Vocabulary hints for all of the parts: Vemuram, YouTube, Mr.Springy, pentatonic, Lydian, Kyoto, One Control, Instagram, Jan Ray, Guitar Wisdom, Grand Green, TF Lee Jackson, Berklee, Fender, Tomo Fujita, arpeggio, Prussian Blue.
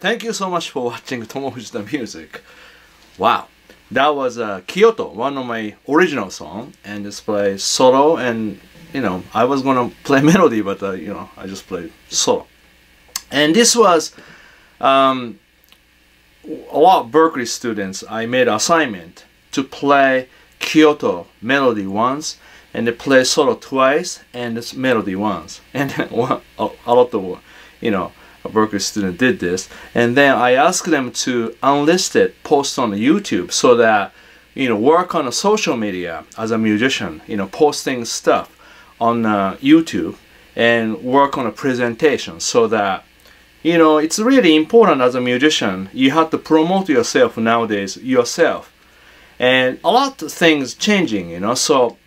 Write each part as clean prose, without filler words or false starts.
Thank you so much for watching Tomo Fujita Music. Wow, that was Kyoto, one of my original songs, and just play solo. And you know, I was gonna play melody, but you know, I just played solo. And this was a lot of Berklee students. I made an assignment to play Kyoto melody once, and they play solo twice, and this melody once. And then a lot of, you know, a Berklee student did this, and then I asked them to unlist it, post on YouTube, so that, you know, work on the social media as a musician, you know, posting stuff on YouTube and work on a presentation, so that, you know, it's really important as a musician. You have to promote yourself nowadays yourself, and a lot of things changing, you know, so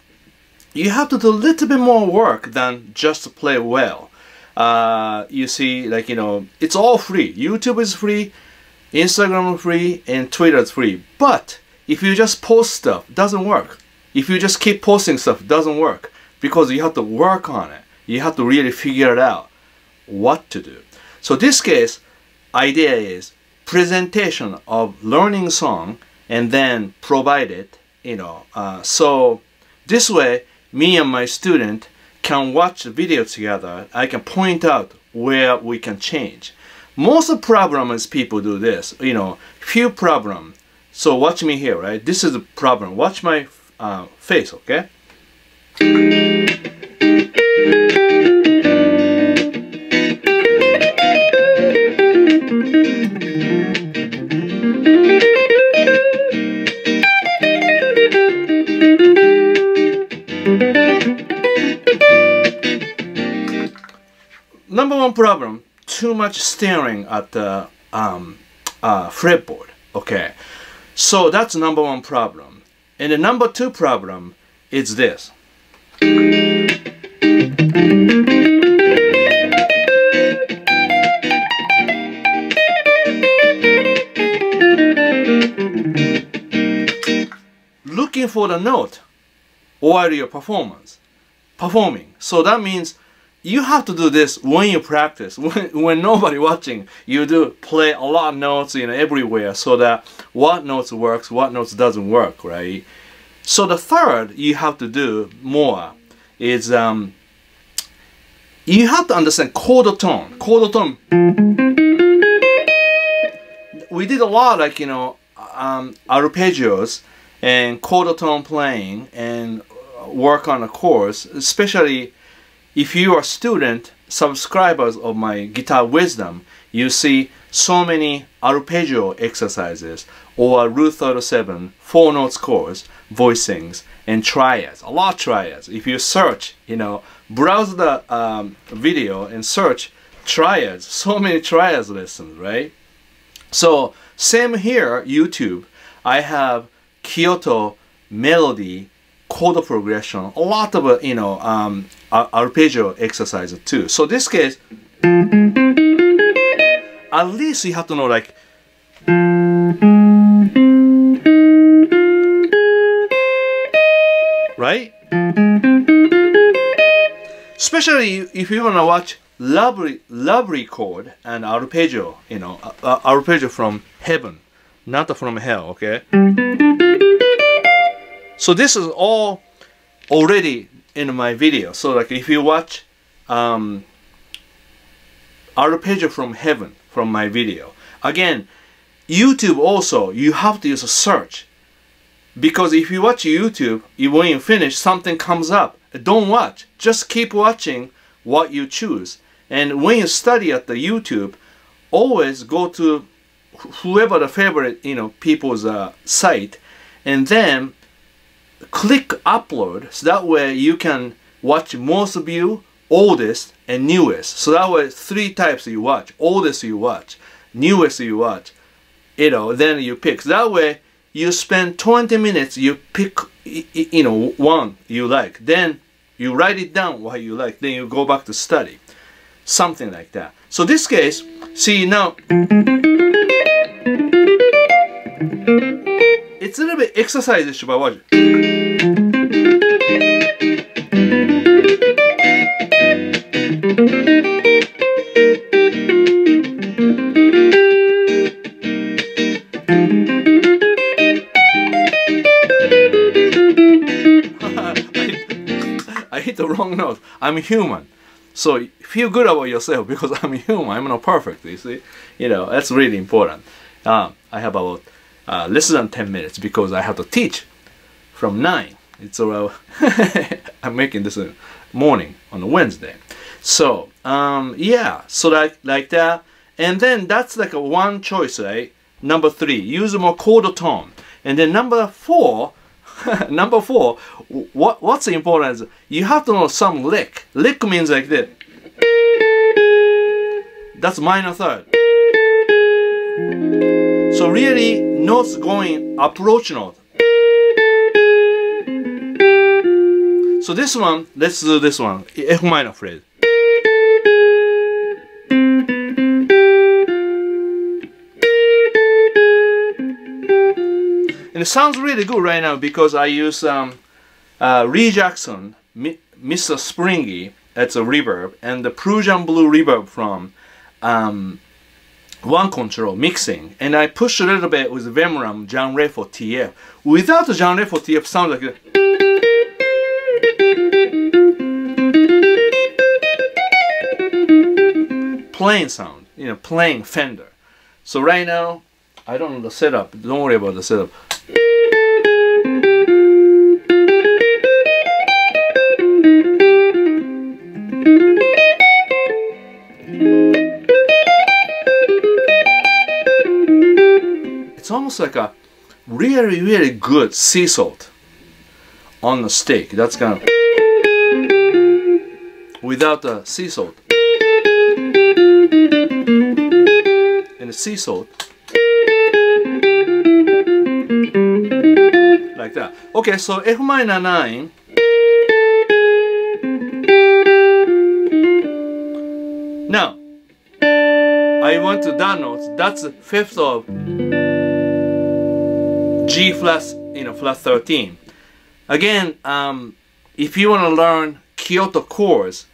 you have to do a little bit more work than just play well. You see, like, you know, it's all free. YouTube is free, Instagram is free, and Twitter is free. But if you just post stuff, it doesn't work. If you just keep posting stuff, it doesn't work, because you have to work on it. You have to really figure it out what to do. So this case, idea is presentation of learning song, and then provide it, you know. So this way, me and my student can watch the video together. I can point out where we can change. Most of the problem is people do this, you know, few problem. So watch me here, right? This is the problem. Watch my face, okay? Number one problem, too much staring at the fretboard, okay? So that's number one problem. And the number two problem is this. Looking for the note while you're performing. So that means you have to do this when you practice. When nobody watching, you do play a lot of notes, you know, everywhere, so that what notes works, what notes doesn't work, right? So the third you have to do more is you have to understand chord tone. Chord tone. We did a lot, like, you know, arpeggios and chord tone playing and work on the chords, especially. If you are student, subscribers of my Guitar Wisdom, you see so many arpeggio exercises, or root 37, 4 notes chords, voicings, and triads, a lot of triads. If you search, you know, browse the video and search triads, so many triads lessons, right? So, same here, YouTube, I have Kyoto melody, chord progression, a lot of, you know, arpeggio exercises too. So this case, at least you have to know, like, right? Especially if you want to watch lovely chord and arpeggio, you know, arpeggio from heaven, not from hell, okay? So this is all already in my video. So like if you watch arpeggio from heaven from my video. Again, YouTube also, you have to use a search. Because if you watch YouTube, when you finish, something comes up. Don't watch. Just keep watching what you choose. And when you study at the YouTube, always go to whoever the favorite, you know, people's site, and then click upload, so that way you can watch most of you, oldest and newest. So that way 3 types you watch, oldest you watch, newest you watch, you know, then you pick. So that way you spend 20 minutes, you pick, you know, one you like, then you write it down what you like, then you go back to study. Something like that. So this case, see now, it's a little bit exercises trzeba łazić. I hit the wrong note. I'm human. So feel good about yourself because I'm human. I'm not perfect, you see. You know, that's really important. I have about less than 10 minutes because I have to teach from 9. It's around, I'm making this in morning on a Wednesday. So, yeah, so like that. And then that's like a one choice, right? Number 3, use a more chord tone. And then number 4, number 4, what's important is you have to know some lick. Lick means like this. That's minor third. So really, notes going approach note. So this one, let's do this one, F minor phrase. And it sounds really good right now because I use Lee Jackson, Mr.Springy, that's a reverb, and the Prussian Blue reverb from One Control mixing, and I push a little bit with Vemuram, Jan Ray for TF. Without the Jan Ray for TF, sounds like a plain sound, you know, playing Fender. So right now, I don't know the setup. Don't worry about the setup. It's almost like a really, really good sea salt on the stick. That's kind of without the sea salt. And the sea salt. Like that. Okay, so F minor 9. Now, I went to that note. That's the 5th of G flat, you know, flat 13. Again, if you want to learn Kyoto chords,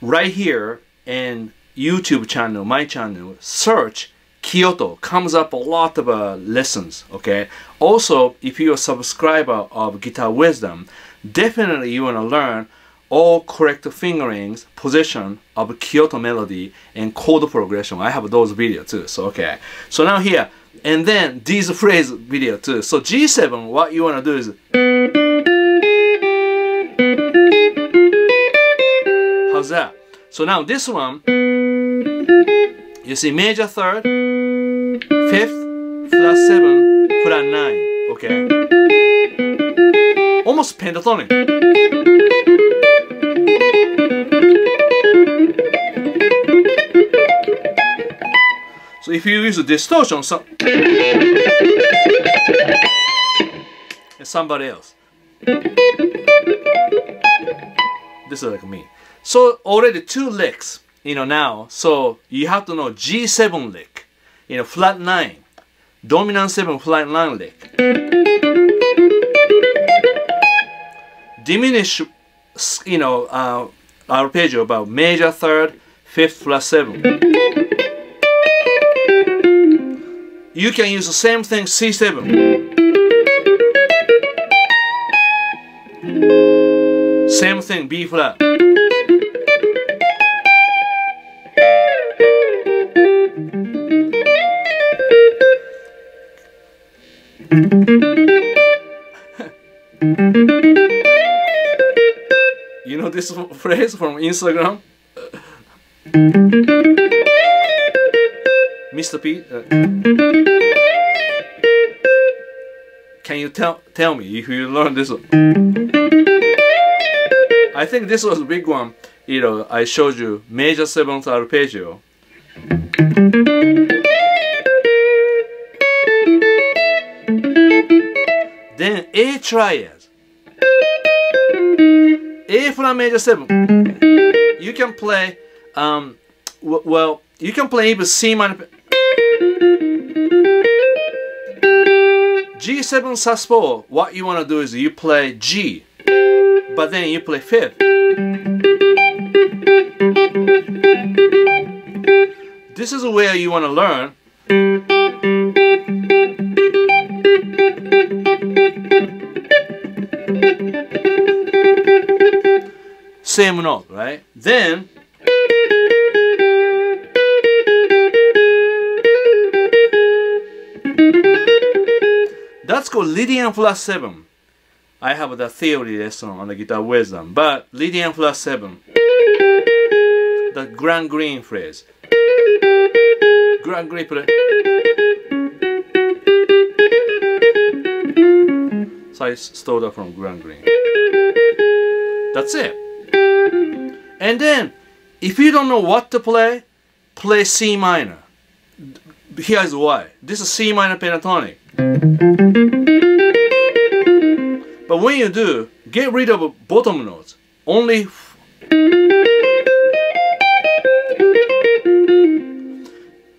right here in YouTube channel, my channel, search Kyoto. Comes up a lot of lessons, okay? Also, if you're a subscriber of Guitar Wisdom, definitely you want to learn all correct fingerings, position of Kyoto melody, and chord progression. I have those videos too, so okay. So now here, and then these phrase video too. So G7, what you want to do is how's that? So now this one, you see major third, 5th, flat 7, flat 9. Okay, almost pentatonic. So if you use a distortion, so it's somebody else. This is like me. So already 2 licks, you know now. So you have to know G7 lick, you know, flat 9, dominant 7, flat 9 lick, diminish, you know, arpeggio about major third, 5th, flat 7. You can use the same thing, C7. Same thing, B flat. You know this phrase from Instagram? Mr. P, can you tell me if you learn this one? I think this was a big one. You know, I showed you major 7th arpeggio. Then A triad. A flat major 7. You can play, well, you can play even C minor. G7 sus4, what you want to do is you play G, but then you play fifth. This is where you want to learn. Same note, right? Then that's called Lydian +7. I have the theory lesson on the Guitar Wisdom, but Lydian +7, the Grand Green phrase. Grand Green play. So I stole that from Grand Green. That's it. And then, if you don't know what to play, play C minor. Here's why. This is C minor pentatonic. But when you do, get rid of bottom notes. Only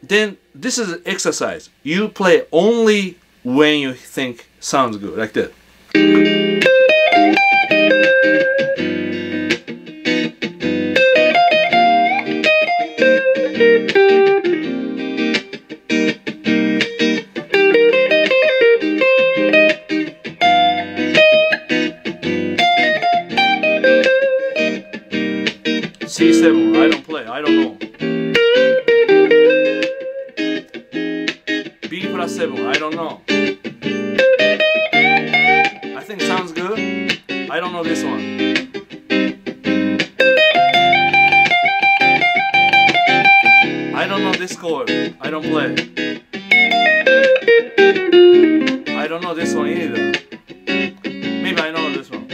then this is an exercise. You play only when you think sounds good, like that. C7, I don't play, I don't know. B +7, I don't know. I think sounds good. I don't know this one. I don't know this chord. I don't play. I don't know this one either. Maybe I know this one.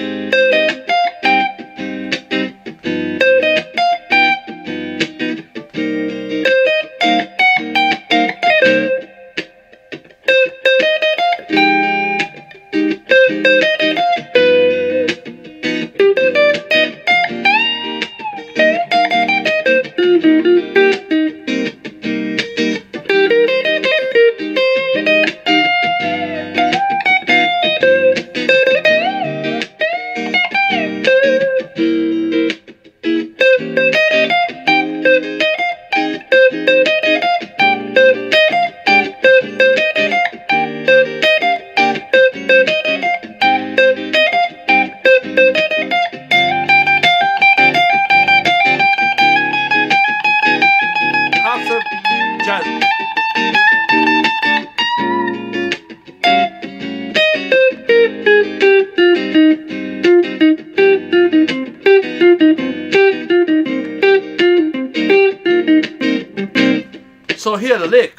So here the lick.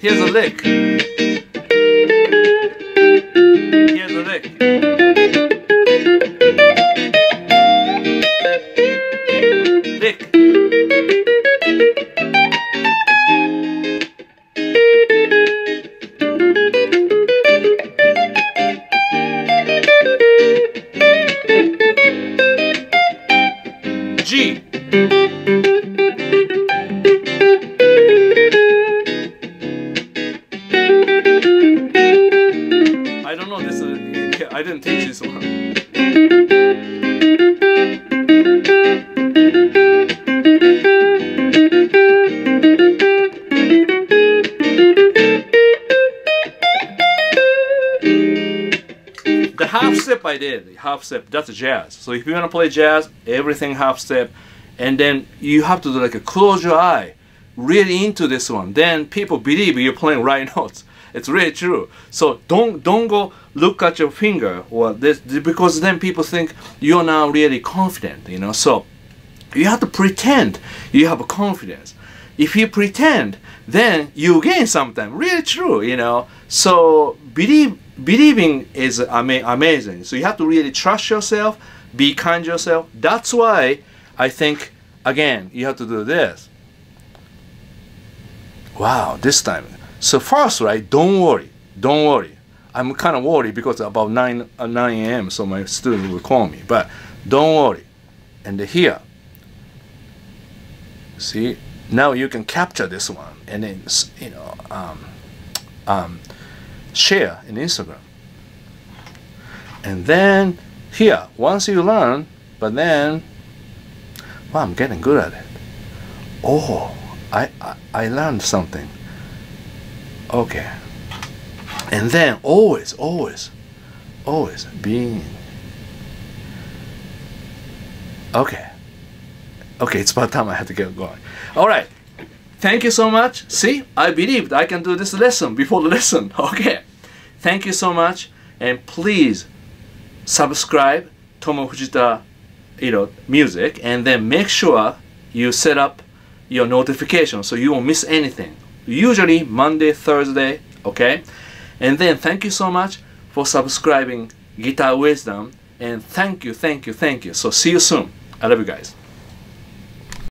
Here's a lick. Here's a lick. Lick. G. I didn't teach this one. The half step I did, half step, that's jazz. So if you want to play jazz, everything half step. And then you have to do like a close your eye, really into this one. Then people believe you're playing right notes. It's really true. So don't go look at your finger or this, because then people think you're not really confident, you know. So you have to pretend you have a confidence. If you pretend, then you gain something. Really true, you know. So believing is amazing. So you have to really trust yourself, be kind to yourself. That's why I think again you have to do this. Wow, this time. So first, right, don't worry. I'm kind of worried because about 9 a.m. so my student will call me, but Don't worry. And here, see, now you can capture this one and then, you know, share in Instagram. And then here, once you learn, but then, well, I'm getting good at it. Oh, I learned something. Okay. And then always being. Okay. Okay, it's about time I had to get going. All right. Thank you so much. See, I believed I can do this lesson before the lesson. Okay. Thank you so much, and please subscribe Tomo Fujita, you know, music, and then make sure you set up your notification so you won't miss anything. Usually Monday, Thursday, okay? And then thank you so much for subscribing Guitar Wisdom, and thank you, thank you, thank you. So see you soon. I love you guys.